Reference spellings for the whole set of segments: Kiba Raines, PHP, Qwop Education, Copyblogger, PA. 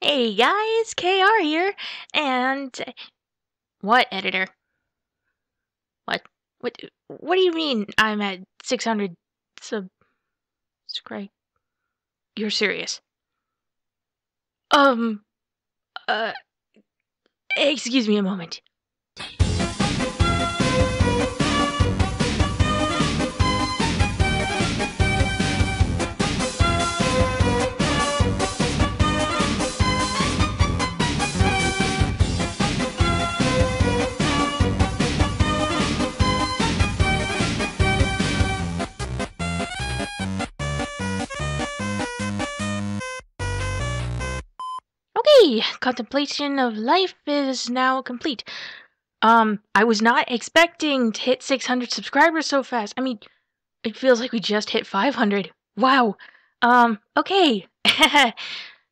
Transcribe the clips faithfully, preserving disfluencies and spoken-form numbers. Hey guys, K R here, and... What, editor? What? What What do you mean I'm at six hundred sub... subscribe? You're serious. Um... Uh... Excuse me a moment. Contemplation of life is now complete. Um, I was not expecting to hit six hundred subscribers so fast. I mean, it feels like we just hit five hundred. Wow. Um, okay.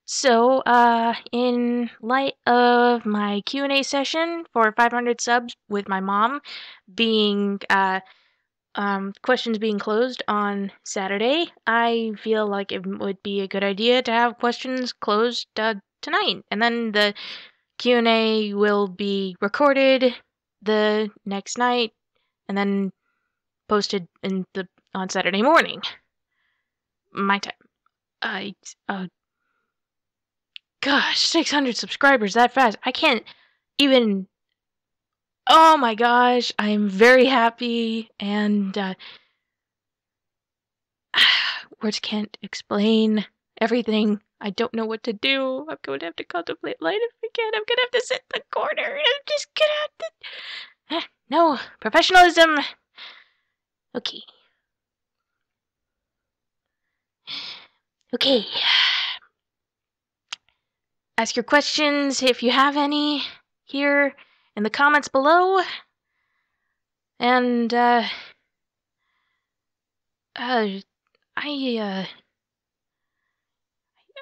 So, uh, in light of my Q and A session for five hundred subs with my mom being, uh, um, questions being closed on Saturday, I feel like it would be a good idea to have questions closed, uh, tonight, and then the Q and A will be recorded the next night and then posted in the on Saturday morning my time. I uh gosh, six hundred subscribers that fast. I can't even. Oh my gosh, I'm very happy, and uh words can't explain everything. I don't know what to do. I'm going to have to contemplate life again. I'm going to have to sit in the corner. I'm just going to have to... No. Professionalism. Okay. Okay. Ask your questions, if you have any, here in the comments below. And, uh... Uh... I, uh...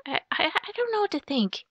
I, I, I don't know what to think.